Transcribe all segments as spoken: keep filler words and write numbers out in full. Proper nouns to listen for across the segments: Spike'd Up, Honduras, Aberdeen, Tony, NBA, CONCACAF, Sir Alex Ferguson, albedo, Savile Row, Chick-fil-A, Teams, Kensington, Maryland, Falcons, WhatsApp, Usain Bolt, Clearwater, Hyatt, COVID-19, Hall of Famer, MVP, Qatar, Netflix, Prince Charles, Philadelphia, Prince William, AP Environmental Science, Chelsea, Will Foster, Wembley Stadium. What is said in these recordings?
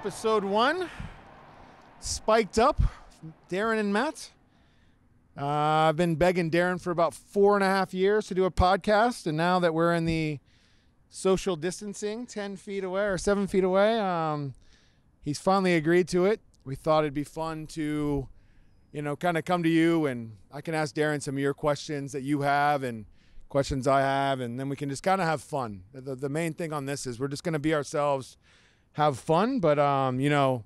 Episode one, Spike'd Up, Darren and Matt. Uh, I've been begging Darren for about four and a half years to do a podcast, and now that we're in the social distancing, ten feet away or seven feet away, um, he's finally agreed to it. We thought it'd be fun to, you know, kind of come to you, and I can ask Darren some of your questions that you have and questions I have, and then we can just kind of have fun. The, the main thing on this is we're just going to be ourselves, have fun, but, um, you know,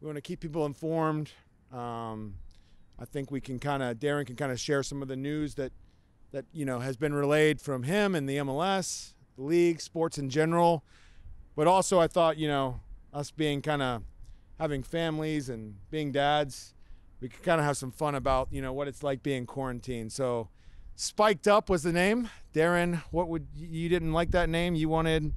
we want to keep people informed. Um, I think we can kind of, Darren can kind of share some of the news that, that, you know, has been relayed from him and the M L S, the league, sports in general. But also I thought, you know, us being kind of having families and being dads, we could kind of have some fun about, you know, what it's like being quarantined. So Spike'd Up was the name. Darren, what would, you didn't like that name, you wanted?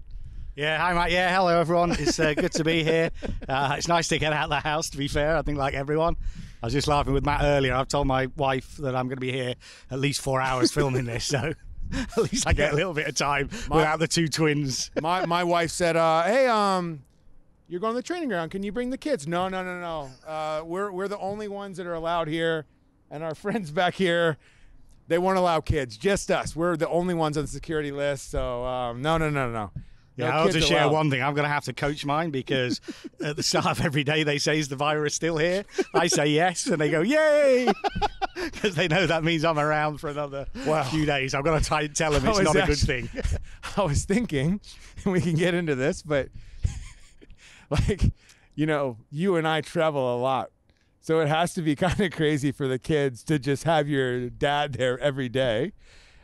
Yeah, hi mate. Yeah, hello everyone. It's uh, good to be here. Uh, it's nice to get out of the house, to be fair. I think like everyone. I was just laughing with Matt earlier. I've told my wife that I'm going to be here at least four hours filming this, so at least I get a little bit of time my, without the two twins. My my wife said, uh, hey, um, you're going to the training ground. Can you bring the kids? No, no, no, no. Uh, we're, we're the only ones that are allowed here, and our friends back here, they won't allow kids, just us. We're the only ones on the security list, so um, no, no, no, no. Yeah, no, I'll just share allowed. One thing. I'm going to have to coach mine because at the start of every day they say, is the virus still here? I say yes, and they go, yay! Because they know that means I'm around for another wow. few days. I've got to try and tell them it's not actually, a good thing. I was thinking, and we can get into this, but like, you know, you and I travel a lot. So it has to be kind of crazy for the kids to just have your dad there every day.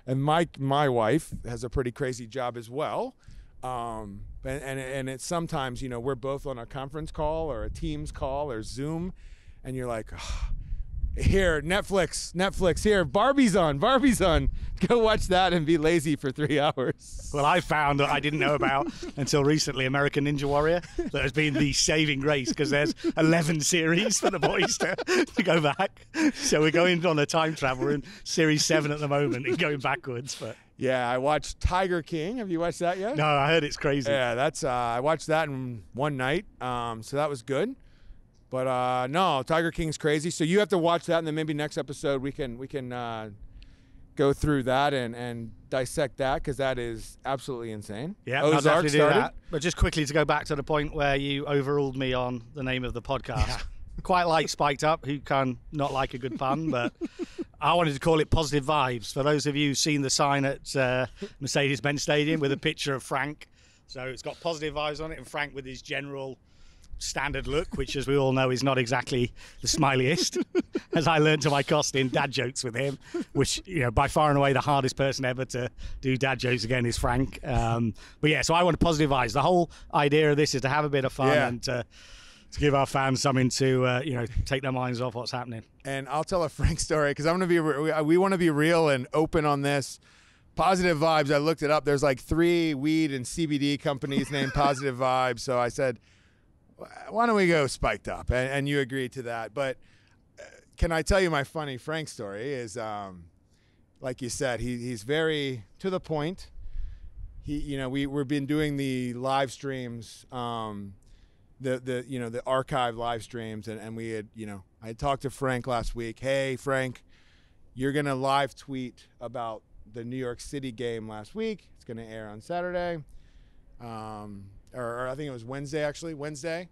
And my my wife has a pretty crazy job as well. Um, and, and, and it's sometimes, you know, we're both on a conference call or a Teams call or Zoom. And you're like, oh, here, Netflix, Netflix, here, Barbie's on, Barbie's on. Go watch that and be lazy for three hours. Well, I found that I didn't know about until recently American Ninja Warrior. That has been the saving grace because there's eleven series for the boys to, to go back. So we're going on a time travel. We're in series seven at the moment and going backwards. But yeah, I watched Tiger King. Have you watched that yet? No, I heard it's crazy. Yeah, that's uh, I watched that in one night. Um, so that was good. But uh, no, Tiger King's crazy. So you have to watch that, and then maybe next episode we can we can uh, go through that and, and dissect that because that is absolutely insane. Yeah, Ozark I'll definitely do started. That. But just quickly to go back to the point where you overruled me on the name of the podcast. Yeah. Quite like Spike'd Up, who can not like a good pun, but I wanted to call it Positive Vibes. For those of you who've seen the sign at uh, Mercedes-Benz Stadium with a picture of Frank, so it's got Positive Vibes on it, and Frank with his general standard look, which as we all know is not exactly the smiliest, as I learned to my cost in dad jokes with him, which, you know, by far and away the hardest person ever to do dad jokes again is Frank. Um but yeah, so I want to positivize. The whole idea of this is to have a bit of fun, yeah, and to, to give our fans something to uh, you know, take their minds off what's happening. And I'll tell a Frank story because I'm gonna be re we want to be real and open on this. Positive Vibes, I looked it up, there's like three weed and C B D companies named Positive Vibes, so I said, why don't we go Spike'd Up? And, and you agreed to that. But uh, can I tell you my funny Frank story is, um, like you said, he, he's very to the point. He, you know, we, we've been doing the live streams, um, the, the, you know, the archive live streams. And, and we had, you know, I had talked to Frank last week. Hey, Frank, you're going to live tweet about the New York City game last week. It's going to air on Saturday. Um, Or, or I think it was Wednesday, actually, Wednesday.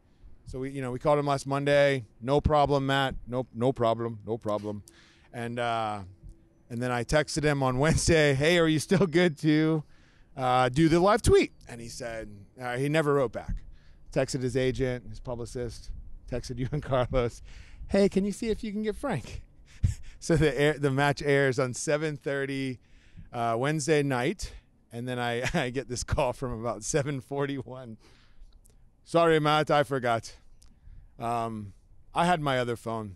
So we, you know, we called him last Monday. No problem, Matt. No, no problem, no problem. And uh, and then I texted him on Wednesday. Hey, are you still good to uh, do the live tweet? And he said uh, he never wrote back. Texted his agent, his publicist. Texted you and Carlos. Hey, can you see if you can get Frank? So the air, the match airs on seven thirty uh, Wednesday night. And then I, I get this call from about seven forty-one. Sorry, Matt, I forgot. Um, I had my other phone.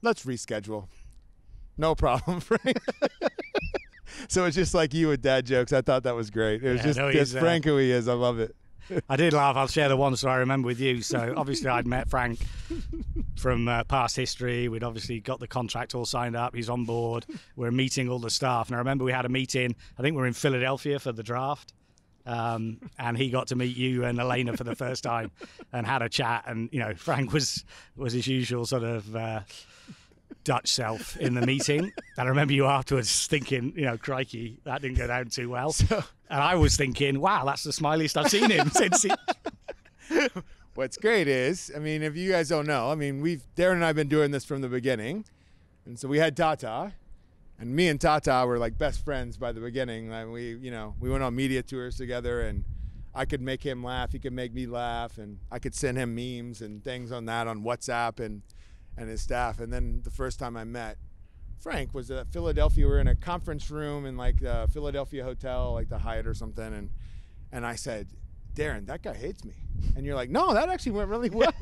Let's reschedule. No problem, Frank. So it's just like you with dad jokes. I thought that was great. It was yeah, just, no, just Frank who he is. I love it. I did laugh. I'll share the one story I remember with you. So obviously I'd met Frank from uh, past history. We'd obviously got the contract all signed up. He's on board. We're meeting all the staff. And I remember we had a meeting. I think we were in Philadelphia for the draft. Um, and he got to meet you and Elena for the first time and had a chat. And, you know, Frank was, was his usual sort of uh, Dutch self in the meeting. And I remember you afterwards thinking, you know, crikey, that didn't go down too well. So, and I was thinking, wow, that's the smiliest I've seen him since he... What's great is, I mean, if you guys don't know, I mean, we've Darren and I have been doing this from the beginning. And so we had Tata. And me and Tata were like best friends by the beginning. Like we, you know, we went on media tours together, and I could make him laugh. He could make me laugh, and I could send him memes and things on that on WhatsApp and, and his staff. And then the first time I met Frank was at Philadelphia. We were in a conference room in like the Philadelphia hotel, like the Hyatt or something. And, and I said, Darren, that guy hates me. And you're like, no, that actually went really well.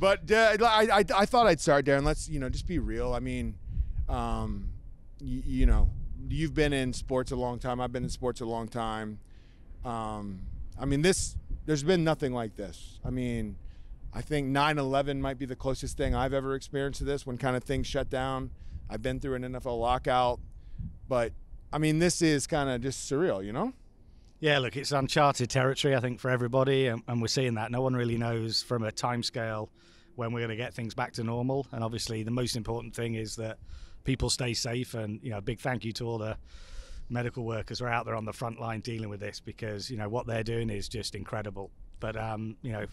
But uh, I, I, I thought I'd start, Darren. Let's, you know, just be real. I mean, Um, you, you know, you've been in sports a long time. I've been in sports a long time. Um, I mean, this, there's been nothing like this. I mean, I think nine eleven might be the closest thing I've ever experienced to this, when kind of things shut down. I've been through an N F L lockout, but I mean, this is kind of just surreal, you know? Yeah, look, it's uncharted territory, I think, for everybody. And, and we're seeing that. No one really knows from a timescale when we're going to get things back to normal. And obviously the most important thing is that people stay safe, and, you know, a big thank you to all the medical workers who are out there on the front line dealing with this, because, you know, what they're doing is just incredible. But, um, you know,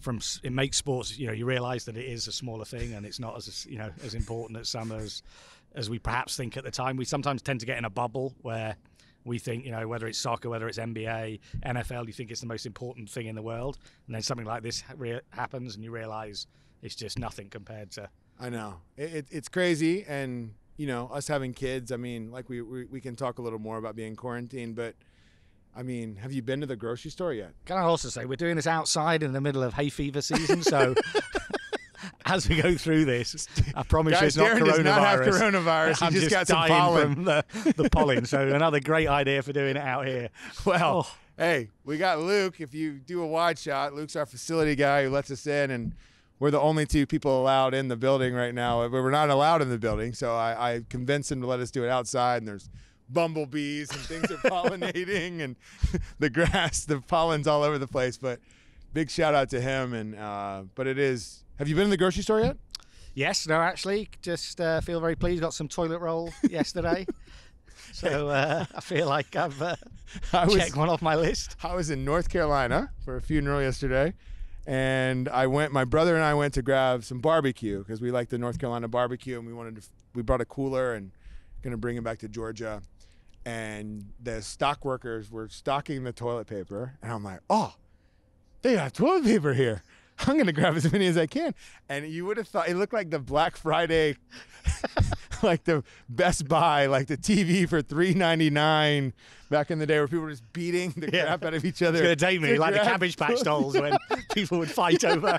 from it makes sports, you know, you realise that it is a smaller thing, and it's not as, you know, as important as some as as we perhaps think at the time. We sometimes tend to get in a bubble where we think, you know, whether it's soccer, whether it's N B A, N F L, you think it's the most important thing in the world, and then something like this re- happens, and you realise it's just nothing compared to. I know it, it, it's crazy. And, you know, us having kids, I mean, like we, we, we can talk a little more about being quarantined, but I mean, have you been to the grocery store yet? Can I also say we're doing this outside in the middle of hay fever season. So as we go through this, I promise Guys, you it's not Darren coronavirus. Does not have coronavirus. I'm he just, just got some pollen. From the, the pollen. So another great idea for doing it out here. Well, oh. Hey, we got Luke. If you do a wide shot, Luke's our facility guy who lets us in, and we're the only two people allowed in the building right now. We're not allowed in the building, so I, I convinced him to let us do it outside, and there's bumblebees and things are pollinating, and the grass, the pollen's all over the place. But big shout out to him. And uh, but it is, have you been in the grocery store yet? Yes, no, actually, just uh, feel very pleased. Got some toilet roll yesterday. So uh, I feel like I've uh, I was, checked one off my list. I was in North Carolina for a funeral yesterday. And I went, my brother and I went to grab some barbecue because we like the North Carolina barbecue, and we wanted to, we brought a cooler and going to bring it back to Georgia. And the stock workers were stocking the toilet paper. And I'm like, oh, they have toilet paper here. I'm going to grab as many as I can. And you would have thought it looked like the Black Friday, like the Best Buy, like the T V for three ninety-nine back in the day, where people were just beating the yeah. crap out of each other. It's going to take me, like the Cabbage Patch dolls when people would fight yeah. over.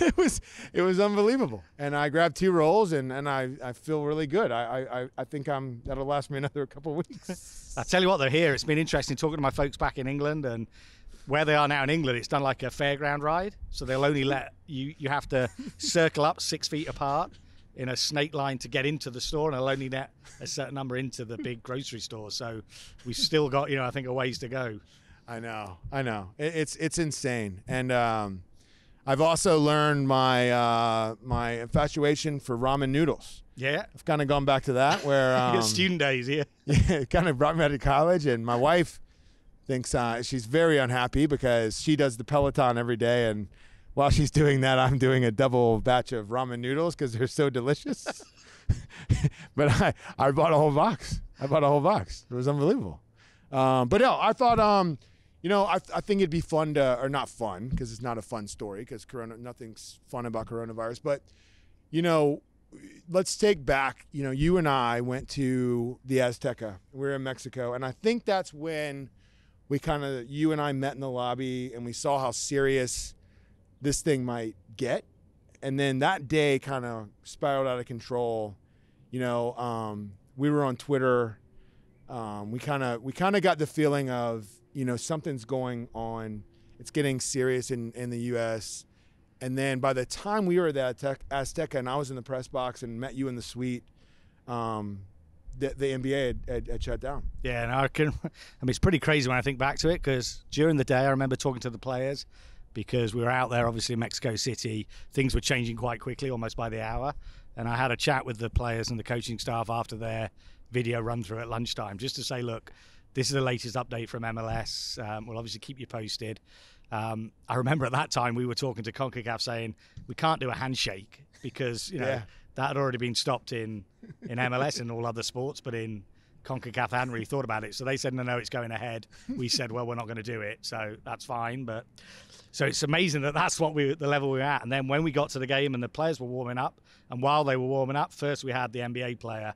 It was it was unbelievable. And I grabbed two rolls, and, and I, I feel really good. I, I, I think I'm that'll last me another couple of weeks. I tell you what, though, here, it's been interesting talking to my folks back in England, and where they are now in England, it's done like a fairground ride. So they'll only let you, you have to circle up six feet apart in a snake line to get into the store, and they'll only let a certain number into the big grocery store. So we've still got, you know, I think a ways to go. I know, I know. It, it's it's insane. And um, I've also learned my uh, my infatuation for ramen noodles. Yeah. I've kind of gone back to that where- um, your student days, yeah. Yeah, it kind of brought me out of college, and my wife thinks uh, she's very unhappy because she does the Peloton every day, and while she's doing that, I'm doing a double batch of ramen noodles because they're so delicious. But I, I bought a whole box. I bought a whole box. It was unbelievable. Um, but no, I thought, um, you know, I, I think it'd be fun to, or not fun, because it's not a fun story, because corona, nothing's fun about coronavirus. But, you know, let's take back, you know, you and I went to the Azteca. We were in Mexico, and I think that's when we kind of, you and I met in the lobby, and we saw how serious this thing might get. And then that day kind of spiraled out of control. You know, um, we were on Twitter. Um, we kind of we kind of got the feeling of, you know, something's going on. It's getting serious in, in the U S And then by the time we were at the Azteca and I was in the press box and met you in the suite, um, the, the N B A had, had, had shut down. Yeah, and I can. I mean, it's pretty crazy when I think back to it, because during the day, I remember talking to the players, because we were out there, obviously, in Mexico City. Things were changing quite quickly, almost by the hour. And I had a chat with the players and the coaching staff after their video run-through at lunchtime, just to say, look, this is the latest update from M L S. Um, we'll obviously keep you posted. Um, I remember at that time we were talking to CONCACAF saying, we can't do a handshake because, you know, yeah. that had already been stopped in, in M L S and all other sports, but in CONCACAF hadn't really thought about it. So they said, no, no, it's going ahead. We said, well, we're not going to do it. So that's fine. But so it's amazing that that's what we, the level we were at. And then when we got to the game and the players were warming up, and while they were warming up, first we had the N B A player,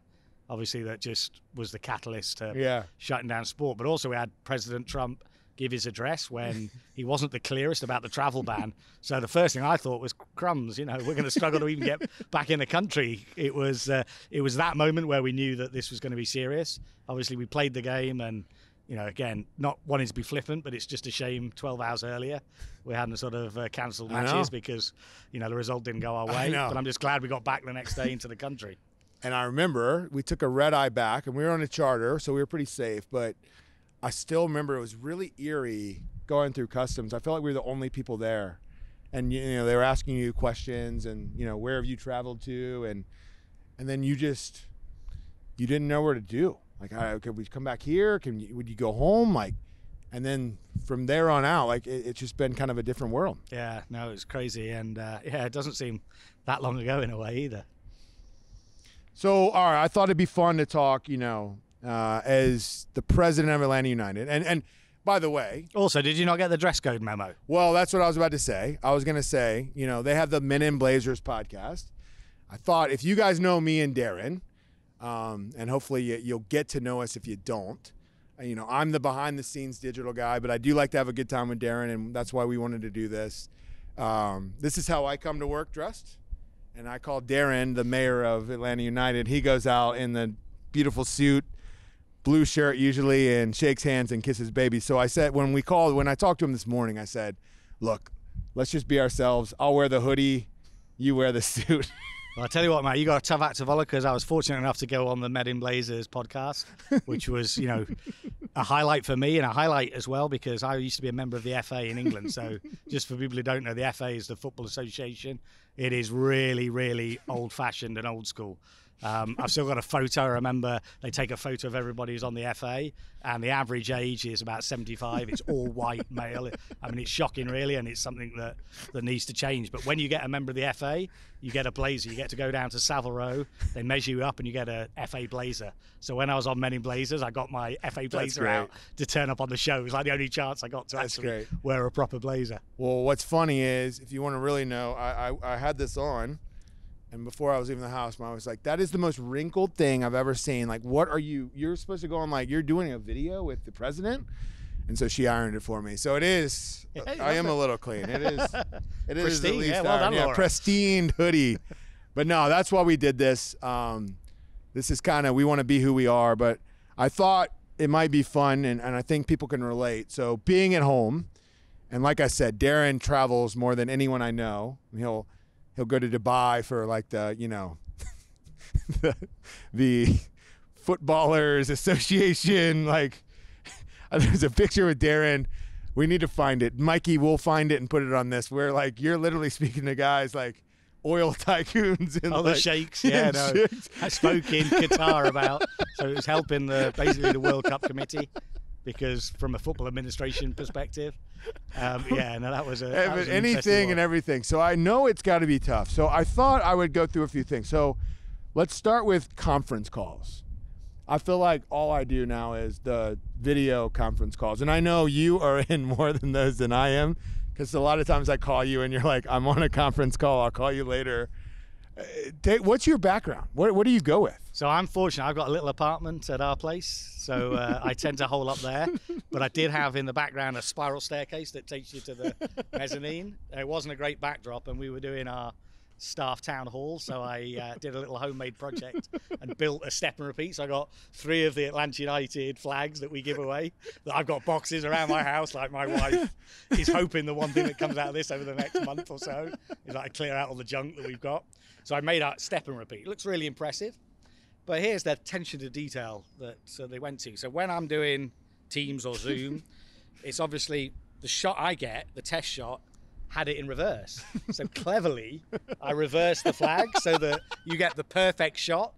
obviously, that just was the catalyst to yeah. shutting down sport. But also we had President Trump give his address when he wasn't the clearest about the travel ban. So the first thing I thought was, crumbs, you know, we're going to struggle to even get back in the country. It was uh, it was that moment where we knew that this was going to be serious. Obviously, we played the game and, you know, again, not wanting to be flippant, but it's just a shame twelve hours earlier we hadn't sort of uh, cancelled matches because, you know, the result didn't go our way. But I'm just glad we got back the next day into the country. And I remember we took a red eye back, and we were on a charter, so we were pretty safe. But I still remember it was really eerie going through customs. I felt like we were the only people there, and you know they were asking you questions, and you know where have you traveled to, and and then you just you didn't know where to do. Like, I, could we come back here? Can you, would you go home? Like, and then from there on out, like it, it's just been kind of a different world. Yeah, no, it's crazy, and uh, yeah, it doesn't seem that long ago in a way either. So, all right, I thought it'd be fun to talk, you know, uh, as the president of Atlanta United. And, and by the way. Also, did you not get the dress code memo? Well, that's what I was about to say. I was going to say, you know, they have the Men in Blazers podcast. I thought if you guys know me and Darren, um, and hopefully you, you'll get to know us if you don't. You know, I'm the behind-the-scenes digital guy, but I do like to have a good time with Darren, and that's why we wanted to do this. Um, this is how I come to work dressed. And I called Darren, the mayor of Atlanta United. He goes out in the beautiful suit, blue shirt usually, and shakes hands and kisses babies. So I said, when we called, when I talked to him this morning, I said, look, let's just be ourselves. I'll wear the hoodie. You wear the suit. Well, I'll tell you what, Matt, you got a tough act to follow, because I was fortunate enough to go on the Men in Blazers podcast, which was, you know, a highlight for me and a highlight as well, because I used to be a member of the F A in England. So just for people who don't know, the F A is the Football Association. It is really, really old-fashioned and old school. Um, I've still got a photo. I remember they take a photo of everybody who's on the F A, and the average age is about seventy-five. It's all white male. I mean, it's shocking, really, and it's something that, that needs to change. But when you get a member of the F A, you get a blazer. You get to go down to Savile Row. They measure you up, and you get a F A blazer. So when I was on Men in Blazers, I got my F A blazer out to turn up on the show. It was like the only chance I got to That's actually great. wear a proper blazer. Well, what's funny is, if you want to really know, I, I, I had this on. And before I was leaving the house, I was like, that is the most wrinkled thing I've ever seen. Like, what are you, you're supposed to go on, like, you're doing a video with the president? And so she ironed it for me. So it is, yeah, I am it. a little clean. It is, it is pristine, at least yeah, well done, yeah, pristine hoodie. But no, that's why we did this. Um, this is kind of, we want to be who we are, but I thought it might be fun, and, and I think people can relate. So being at home, and like I said, Darren travels more than anyone I know. He'll, He'll go to Dubai for, like, the, you know, the, the Footballers Association. Like, there's a picture with Darren. We need to find it. Mikey will find it and put it on this. Where, like, you're literally speaking to guys like oil tycoons. And, oh, like, the sheikhs. Yeah, no. Sheikhs. I spoke in Qatar about. So it was helping the basically the World Cup committee. Because from a football administration perspective, um, yeah, no, that was a that was an anything and everything. So I know it's got to be tough. So I thought I would go through a few things. So let's start with conference calls. I feel like all I do now is the video conference calls, and I know you are in more than those than I am, because a lot of times I call you and you're like, "I'm on a conference call. I'll call you later." What's your background? What, what do you go with? So I'm fortunate. I've got a little apartment at our place, so uh, I tend to hole up there. But I did have in the background a spiral staircase that takes you to the mezzanine. It wasn't a great backdrop, and we were doing our staff town hall, so I uh, did a little homemade project and built a step and repeat. So I got three of the Atlanta United flags that we give away. That I've got boxes around my house. Like, my wife is hoping the one thing that comes out of this over the next month or so is that I clear out all the junk that we've got. So I made a step and repeat. It looks really impressive. But here's their attention to detail that uh, they went to. So when I'm doing Teams or Zoom, it's obviously the shot I get, the test shot, had it in reverse. So cleverly, I reversed the flag so that you get the perfect shot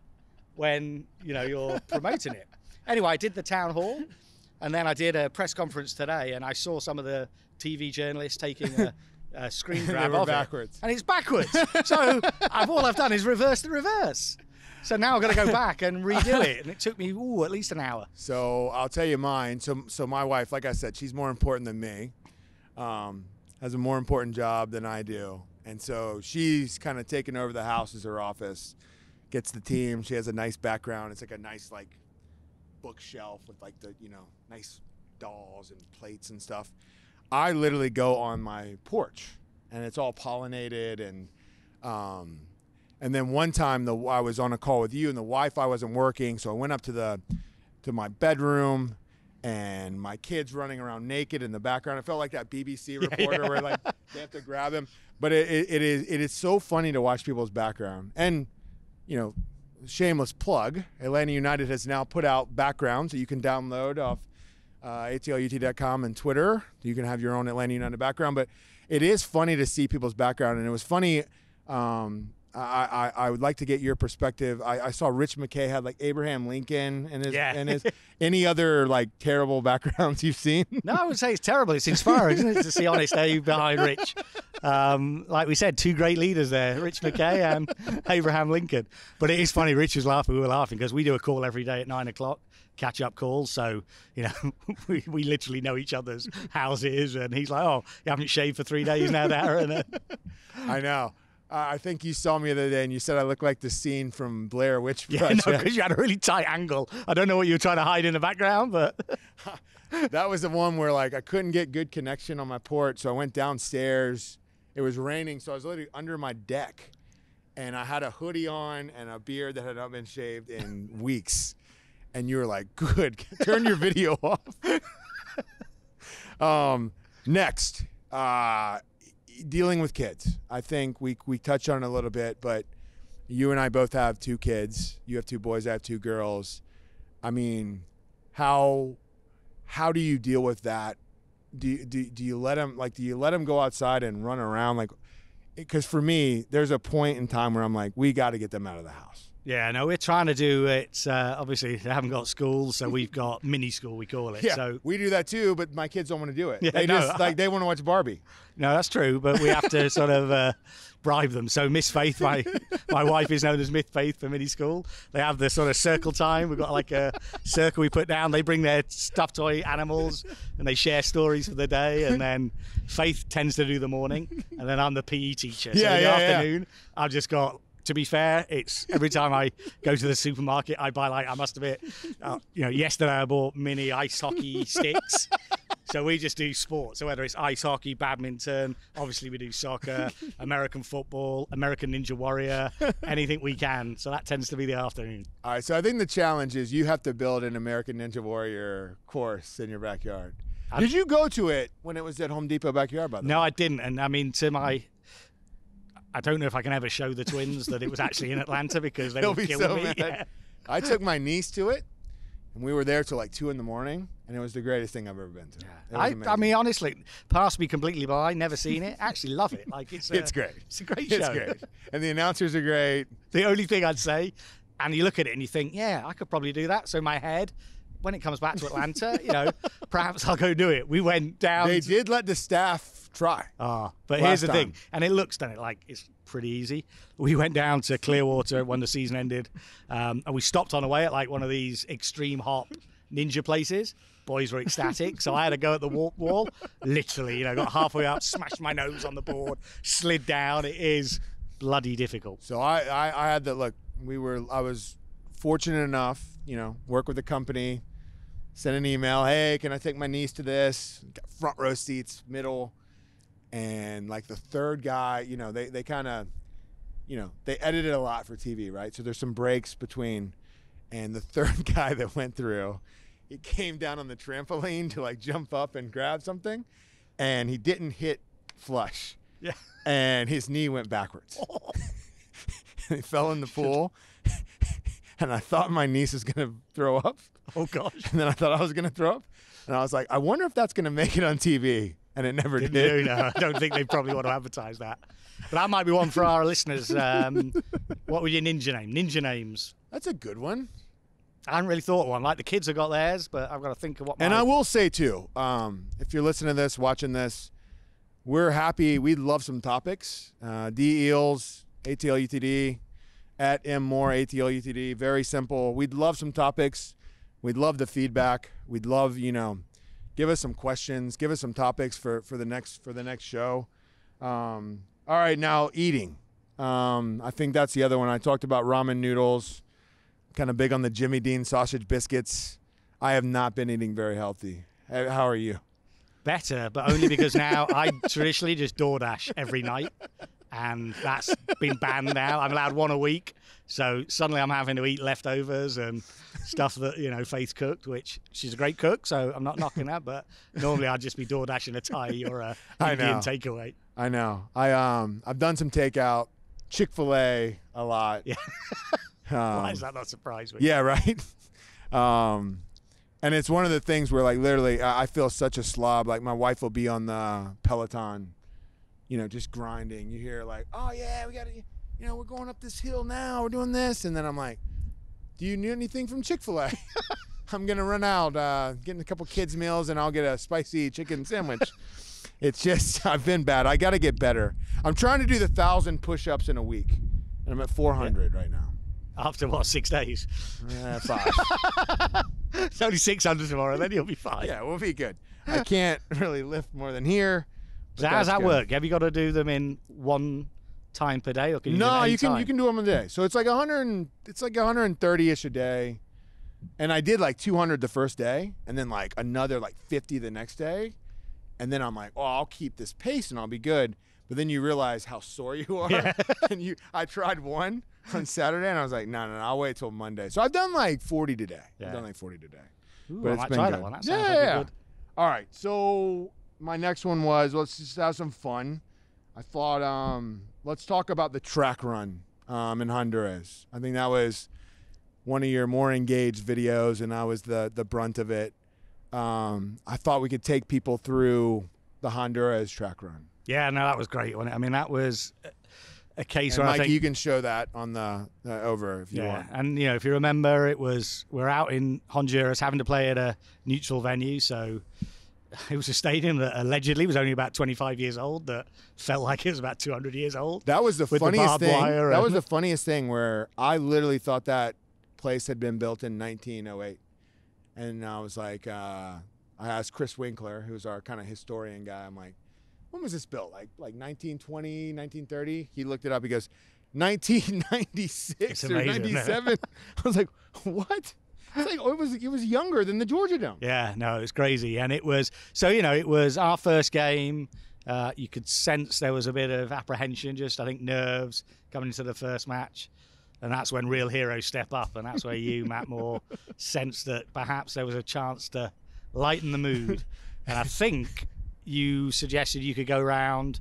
when, you know, you're promoting it. Anyway, I did the town hall, and then I did a press conference today, and I saw some of the T V journalists taking a Uh, screen grab of backwards. It. And it's backwards. So I've, all I've done is reverse the reverse. So now I've got to go back and redo it. And it took me, ooh, at least an hour. So I'll tell you mine. So, so my wife, like I said, she's more important than me, um, has a more important job than I do. And so she's kind of taken over the house as her office, gets the team. She has a nice background. It's like a nice, like, bookshelf with, like, the, you know, nice dolls and plates and stuff. I literally go on my porch, and it's all pollinated, and um, and then one time the I was on a call with you, and the Wi-Fi wasn't working, so I went up to the to my bedroom, and my kid's running around naked in the background. It felt like that B B C reporter yeah, yeah. where like they have to grab him. But it, it, it is it is so funny to watch people's background, and you know, shameless plug, Atlanta United has now put out backgrounds that you can download off. Uh, A T L U T D dot com and Twitter. You can have your own Atlanta United background, but it is funny to see people's background. And it was funny. Um, I, I, I would like to get your perspective. I, I saw Rich McKay had like Abraham Lincoln and his, yeah. and his any other like terrible backgrounds you've seen? No, I would say it's terrible. It's inspiring, isn't it, to see honest Abe behind Rich. Um, like we said, two great leaders there, Rich McKay and Abraham Lincoln. But it is funny. Rich was laughing. We were laughing because we do a call every day at nine o'clock. Catch-up calls, so you know we, we literally know each other's houses, and he's like, "Oh, you haven't shaved for three days now, Darren." I know. Uh, I think you saw me the other day, and you said I look like the scene from Blair Witch Project. Yeah, no, because you had a really tight angle. I don't know what you were trying to hide in the background, but that was the one where like I couldn't get good connection on my porch, so I went downstairs. It was raining, so I was literally under my deck, and I had a hoodie on and a beard that had not been shaved in weeks. And you were like, good, turn your video off. um, next, uh, dealing with kids. I think we, we touched on it a little bit, but you and I both have two kids. You have two boys, I have two girls. I mean, how how do you deal with that? Do, do, do you let them, like, do you let them go outside and run around? Like, because for me, there's a point in time where I'm like, we got to get them out of the house. Yeah, no, we're trying to do it. Uh, obviously, they haven't got schools, so we've got mini school, we call it. Yeah, so we do that too, but my kids don't want to do it. Yeah, they no, just like they want to watch Barbie. No, that's true, but we have to sort of uh, bribe them. So Miss Faith, my my wife is known as Miss Faith for mini school. They have the sort of circle time. We've got like a circle we put down. They bring their stuffed toy animals, and they share stories for the day. And then Faith tends to do the morning, and then I'm the P E teacher. So yeah, in the yeah, afternoon, yeah. I've just got. To be fair, it's every time I go to the supermarket, I buy like, I must admit, uh, you know, yesterday I bought mini ice hockey sticks. So we just do sports. So whether it's ice hockey, badminton, obviously we do soccer, American football, American Ninja Warrior, anything we can. So that tends to be the afternoon. All right. So I think the challenge is you have to build an American Ninja Warrior course in your backyard. I'm, Did you go to it when it was at Home Depot backyard, by the no, way? No, I didn't. And I mean, to my... I don't know if I can ever show the twins that it was actually in Atlanta because they would kill so me. Yeah. I took my niece to it, and we were there till like two in the morning, and it was the greatest thing I've ever been to. Yeah. I, I mean, honestly, passed me completely by. Never seen it. Actually, love it. Like it's a, it's great. It's a great show. It's great, and the announcers are great. The only thing I'd say, and you look at it and you think, yeah, I could probably do that. So my head. When it comes back to Atlanta, you know, perhaps I'll go do it. We went down. They did let the staff try. Ah, but here's the thing, and it looks, doesn't it, like it's pretty easy. We went down to Clearwater when the season ended, um, and we stopped on the way at like one of these extreme hop ninja places. Boys were ecstatic, so I had to go at the warp wall. Literally, you know, got halfway up, smashed my nose on the board, slid down. It is bloody difficult. So I, I, I had that look. We were, I was fortunate enough, you know, work with the company. Sent an email, hey, can I take my niece to this? Got front row seats, middle, and like the third guy, you know, they, they kind of, you know, they edited a lot for T V, right? So there's some breaks between, and the third guy that went through, he came down on the trampoline to like jump up and grab something, and he didn't hit flush. Yeah. And his knee went backwards. Oh. He fell in the pool. and I thought my niece was going to throw up. Oh, gosh. And then I thought I was going to throw up. And I was like, I wonder if that's going to make it on T V. And it never Didn't did. You? No, I don't think they probably want to advertise that. But that might be one for our listeners. Um, what were your ninja name? Ninja names. That's a good one. I hadn't really thought of one. Like, the kids have got theirs, but I've got to think of what mine. And I will say, too, um, if you're listening to this, watching this, we're happy. We'd love some topics. Uh, D Eales, A T L U T D, at M Moore, A T L U T D. Very simple. We'd love some topics. We'd love the feedback. We'd love, you know, give us some questions. Give us some topics for, for the next for the next show. Um, all right, now eating. Um, I think that's the other one. I talked about ramen noodles. Kind of big on the Jimmy Dean sausage biscuits. I have not been eating very healthy. How are you? Better, but only because now I traditionally just DoorDash every night, and that's been banned now. I'm allowed one a week, so suddenly I'm having to eat leftovers and stuff that, you know, Faith cooked, which she's a great cook, so I'm not knocking that, but normally I'd just be DoorDashing a Thai or a Indian takeaway. I know. I um I've done some takeout, Chick-fil-A a lot. Yeah. Um, why is that not surprising? Yeah, right. Um, and it's one of the things where, like, literally, I, I feel such a slob. Like, my wife will be on the Peloton, you know, just grinding. You hear, like, oh, yeah, we got to, you know, we're going up this hill now. We're doing this. And then I'm like, do you need anything from Chick-fil-A? I'm going to run out, uh, getting a couple kids' meals, and I'll get a spicy chicken sandwich. It's just, I've been bad. I got to get better. I'm trying to do the one thousand push-ups in a week, and I'm at four hundred yeah. right now. After, what, six days? Uh, five. It's only six hundred tomorrow, then you'll be fine. Yeah, we'll be good. I can't really lift more than here. So how does that good. work? Have you got to do them in one time per day? Or can you no, do you can time? you can do them a day. So it's like one hundred, it's like one hundred thirty-ish a day. And I did like two hundred the first day, and then like another like fifty the next day. And then I'm like, oh, I'll keep this pace and I'll be good. But then you realize how sore you are. Yeah. and you, I tried one. on Saturday, and I was like, no, no, no, I'll wait till Monday. So I've done like forty today. Yeah. I've done like forty today. Ooh, but I it's might been try good. that one. That sounds yeah, yeah. Good. All right. So my next one was, let's just have some fun. I thought, um, let's talk about the track run um, in Honduras. I think that was one of your more engaged videos, and I was the the brunt of it. Um, I thought we could take people through the Honduras track run. Yeah, no, that was great. I mean, that was. A case where Mike, I think you can show that on the uh, over if you yeah. want. And you know, if you remember, it was we're out in Honduras having to play at a neutral venue, so it was a stadium that allegedly was only about twenty-five years old, that felt like it was about two hundred years old. That was the funniest the thing. That and... was the funniest thing where I literally thought that place had been built in nineteen oh eight, and I was like, uh, I asked Chris Winkler, who's our kind of historian guy. I'm like, when was this built? Like like nineteen twenty, nineteen thirty? He looked it up. He goes, nineteen ninety-six amazing, or ninety-seven. I was like, what? It's like, oh, it was it was younger than the Georgia Dome. Yeah, no, it was crazy. And it was, so, you know, it was our first game. Uh, you could sense there was a bit of apprehension, just, I think, nerves coming into the first match. And that's when real heroes step up. And that's where you, Matt Moore, sensed that perhaps there was a chance to lighten the mood. And I think... you suggested you could go around,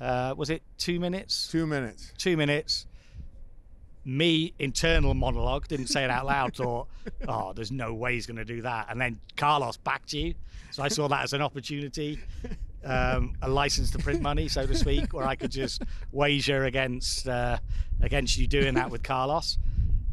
uh, was it two minutes? Two minutes. Two minutes. Me, internal monologue, didn't say it out loud, thought, oh, there's no way he's going to do that. And then Carlos backed you. So I saw that as an opportunity, um, a license to print money, so to speak, where I could just wager against, uh, against you doing that with Carlos.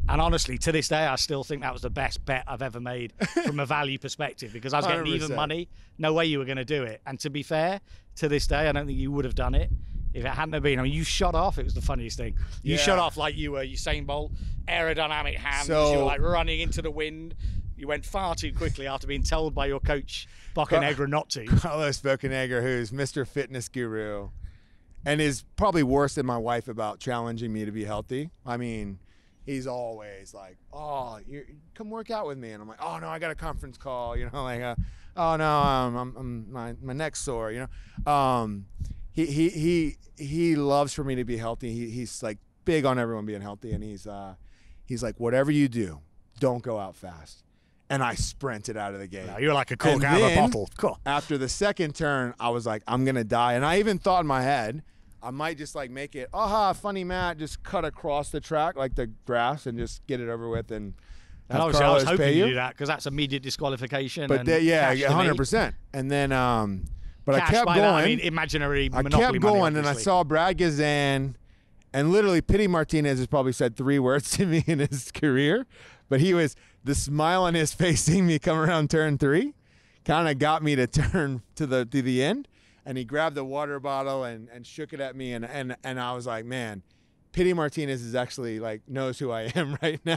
And honestly, to this day, I still think that was the best bet I've ever made from a value perspective, because I was getting one hundred percent even money. No way you were going to do it. And to be fair, to this day, I don't think you would have done it if it hadn't been. I mean, you shot off. It was the funniest thing. You yeah. shot off like you were Usain Bolt, aerodynamic hands. So, you were like running into the wind. You went far too quickly after being told by your coach, Bocanegra, not to. Carlos Bocanegra, who's Mister Fitness Guru, and is probably worse than my wife about challenging me to be healthy. I mean... he's always like, oh, you're, come work out with me. And I'm like, oh, no, I got a conference call. You know, like, uh, oh, no, um, I'm, I'm, my, my neck's sore, you know. Um, he, he, he, he loves for me to be healthy. He, he's, like, big on everyone being healthy. And he's, uh, he's like, whatever you do, don't go out fast. And I sprinted out of the gate. No, you're like a cork out of a bottle. Cool. After the second turn, I was like, I'm going to die. And I even thought in my head, I might just like make it, aha, funny Matt, just cut across the track, like the grass, and just get it over with. And, and obviously Carlos I was hoping you do that because that's immediate disqualification. But and they, yeah, one hundred percent. And then, um, but cash I kept going. That, I mean, imaginary I monopoly kept going, money, and I saw Brad Gazan, and literally Pity Martinez has probably said three words to me in his career, but he was, the smile on his face seeing me come around turn three, kind of got me to turn to the to the end. And he grabbed the water bottle and, and shook it at me, and, and and I was like, man, Pity Martinez is actually like knows who I am right now.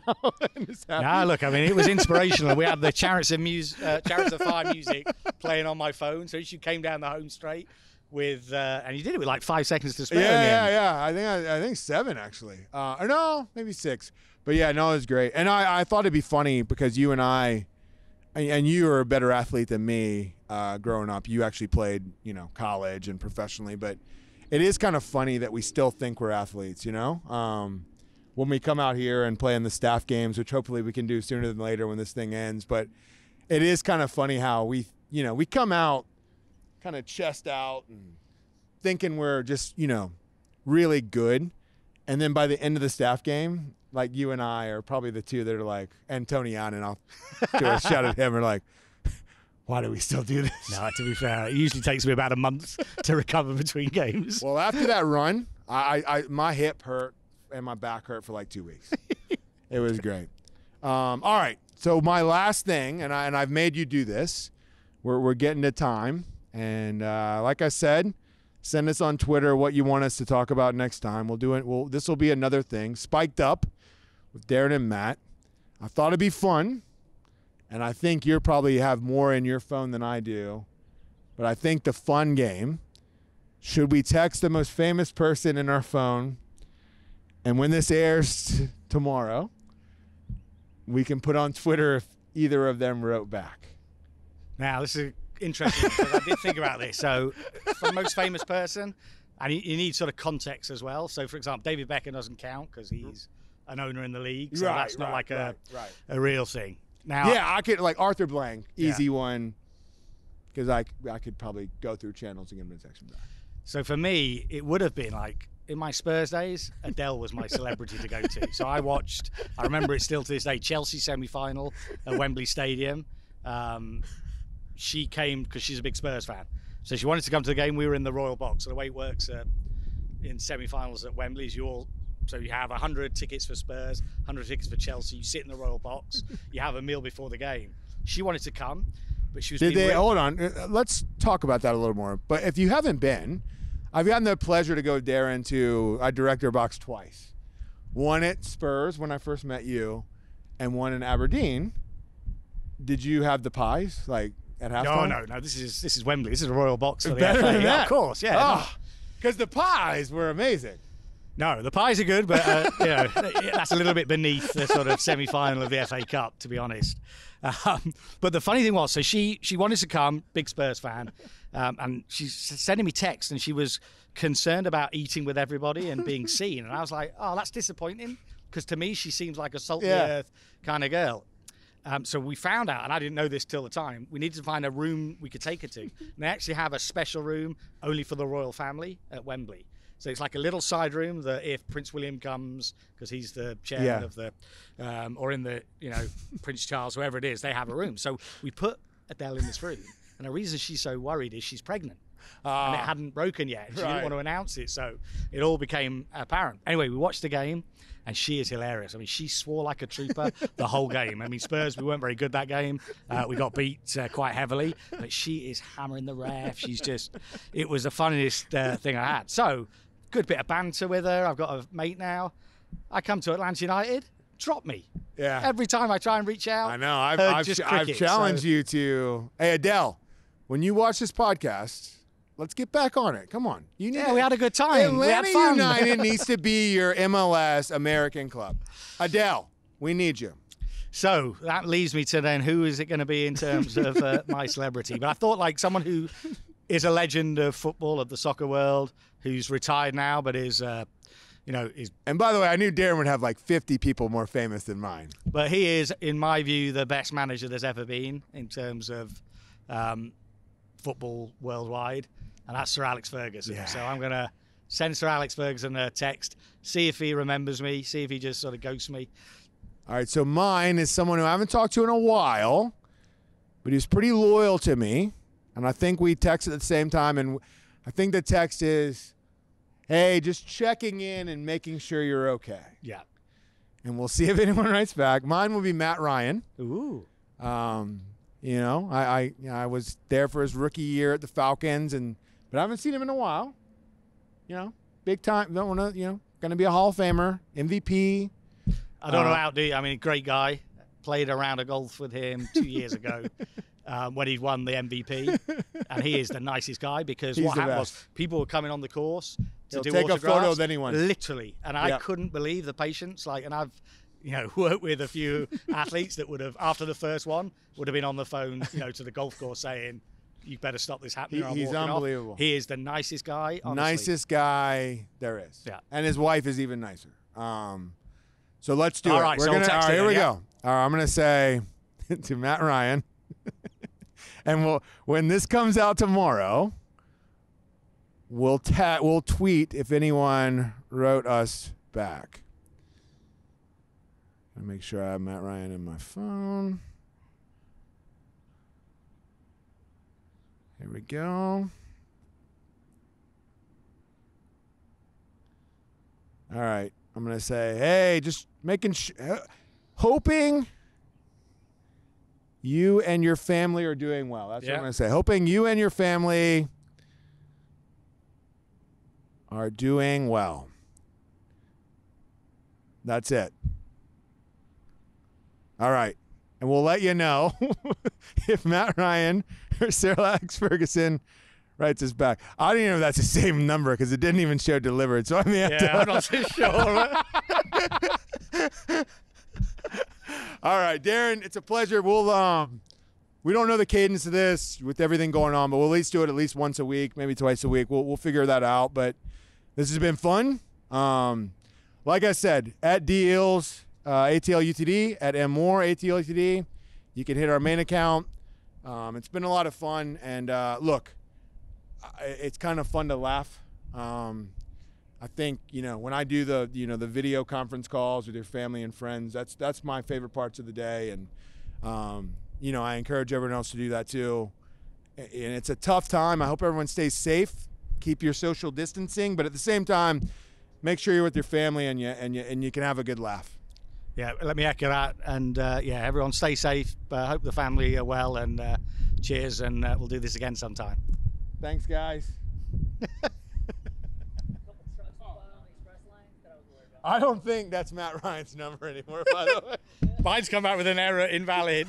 Nah, look, I mean, it was inspirational. We had the Chariots of Muse, uh, Chariots of Fire music playing on my phone, so she came down the home straight with, uh, and you did it with like five seconds to spare. Yeah, yeah, end. yeah. I think I, I think seven actually, uh, or no, maybe six. But yeah, no, it was great, and I I thought it'd be funny because you and I. And you were a better athlete than me uh, growing up. You actually played, you know, college and professionally. But it is kind of funny that we still think we're athletes, you know? Um, when we come out here and play in the staff games, which hopefully we can do sooner than later when this thing ends. But it is kind of funny how we, you know, we come out kind of chest out and thinking we're just, you know, really good. And then by the end of the staff game, like you and I are probably the two that are like, and Tony on and I'll do a shout at him. We're like, why do we still do this? No, to be fair, it usually takes me about a month to recover between games. Well, after that run, I, I my hip hurt and my back hurt for like two weeks. It was great. Um, all right, so my last thing, and I and I've made you do this. We're we're getting to time, and uh, like I said. Send us on Twitter what you want us to talk about next time. We'll do it. We'll, this will be another thing. Spiked Up with Darren and Matt. I thought it'd be fun, and I think you probably have more in your phone than I do, but I think the fun game, should we text the most famous person in our phone, and when this airs tomorrow, we can put on Twitter if either of them wrote back. Now, this is... interesting, because I did think about this. So, for the most famous person, and you, you need sort of context as well. So, for example, David Beckham doesn't count because he's an owner in the league, so right, that's not right, like a right, right. a real thing. Now, yeah, I could like Arthur Blank, easy yeah. one, because I I could probably go through channels and give him a section back. So for me, it would have been like in my Spurs days, Adele was my celebrity to go to. So I watched. I remember it still to this day. Chelsea semi-final at Wembley Stadium. Um, She came because she's a big Spurs fan, so she wanted to come to the game. We were in the Royal Box. So the way it works uh, in semi-finals at Wembley is you all, so you have one hundred tickets for Spurs, one hundred tickets for Chelsea. You sit in the Royal Box. You have a meal before the game. She wanted to come, but she was. Did they? Hold on. Let's talk about that a little more. But if you haven't been, I've gotten the pleasure to go Darren to I direct their box twice, one at Spurs when I first met you, and one in Aberdeen. Did you have the pies like? At half no, time? no, no. This is this is Wembley. This is a Royal Box for the F A. Than that. Yeah, of course, yeah. Because oh, no. the pies were amazing. No, the pies are good, but uh, you know, that's a little bit beneath the sort of semi-final of the F A Cup, to be honest. Um, but the funny thing was, so she she wanted to come, big Spurs fan, um, and she's sending me texts, and she was concerned about eating with everybody and being seen, and I was like, oh, that's disappointing, because to me she seems like a salt yeah. the earth kind of girl. Um, so we found out, and I didn't know this till the time, we needed to find a room we could take her to. And they actually have a special room only for the royal family at Wembley. So it's like a little side room that if Prince William comes, because he's the chairman yeah. of the, um, or in the, you know, Prince Charles, whoever it is, they have a room. So we put Adele in this room. And the reason she's so worried is she's pregnant. Uh, and it hadn't broken yet. She right. didn't want to announce it, so it all became apparent. Anyway, we watched the game, and she is hilarious. I mean, she swore like a trooper the whole game. I mean, Spurs, we weren't very good that game. Uh, we got beat uh, quite heavily, but she is hammering the ref. She's just, it was the funniest uh, thing I had. So, good bit of banter with her. I've got a mate now. I come to Atlanta United. Drop me. Yeah. Every time I try and reach out. I know. I've, I've, cricket, I've challenged so. you to, hey, Adele, when you watch this podcast, let's get back on it. Come on. You know, yeah, we had a good time. Atlanta we had fun. United needs to be your M L S American club. Adele, we need you. So that leaves me to then who is it going to be in terms of uh, my celebrity? But I thought like someone who is a legend of football, of the soccer world, who's retired now but is, uh, you know, is. And by the way, I knew Darren would have like fifty people more famous than mine. But he is, in my view, the best manager there's ever been in terms of um, football worldwide. And that's Sir Alex Ferguson. Yeah. So I'm going to send Sir Alex Ferguson a text, see if he remembers me, see if he just sort of ghosts me. All right, so mine is someone who I haven't talked to in a while, but he's pretty loyal to me, and I think we texted at the same time, and I think the text is, hey, just checking in and making sure you're okay. Yeah. And we'll see if anyone writes back. Mine will be Matt Ryan. Ooh. Um, you know, I I, you know, I was there for his rookie year at the Falcons, and but I haven't seen him in a while. You know, big time. Don't want to. You know, going to be a Hall of Famer, M V P. I don't uh, know how to. I mean, great guy. Played a round of golf with him two years ago um, when he won the M V P, and he is the nicest guy because He's what happened best. was people were coming on the course to He'll do take autographs, a photo of anyone, literally, and I yep. couldn't believe the patience. Like, and I've, you know, worked with a few athletes that would have, after the first one, would have been on the phone, you know, to the golf course saying, "You better stop this happening." He, he's unbelievable. Off. He is the nicest guy. Honestly. Nicest guy there is. Yeah, and his wife is even nicer. Um, so let's do all it. Right, We're so gonna, all right, here we yeah. go. All right, I'm going to say to Matt Ryan, and we'll, when this comes out tomorrow, we'll, ta we'll tweet if anyone wrote us back. I'll make sure I have Matt Ryan in my phone. Here we go. All right, I'm going to say, hey, just making sure. Hoping you and your family are doing well. That's yeah. what I'm going to say. Hoping you and your family are doing well. That's it. All right. And we'll let you know if Matt Ryan or Sir Alex Ferguson writes us back. I don't even know if that's the same number because it didn't even show delivered. So I may have yeah, to. I'm not so sure. All right, Darren, it's a pleasure. We'll um, we don't know the cadence of this with everything going on, but we'll at least do it at least once a week, maybe twice a week. We'll we'll figure that out. But this has been fun. Um, like I said, at D Eales uh, A T L U T D, at M Moore A T L U T D, you can hit our main account. Um, it's been a lot of fun, and uh, look, it's kind of fun to laugh. Um, I think, you know, when I do the, you know, the video conference calls with your family and friends, that's that's my favorite parts of the day. And, um, you know, I encourage everyone else to do that too. And it's a tough time. I hope everyone stays safe. Keep your social distancing. But at the same time, make sure you're with your family and you, and you, and you can have a good laugh. Yeah, let me echo that. And, uh, yeah, everyone stay safe. Uh, hope the family are well. And uh, cheers. And uh, we'll do this again sometime. Thanks, guys. I don't think that's Matt Ryan's number anymore, by the way. Mine's come out with an error invalid.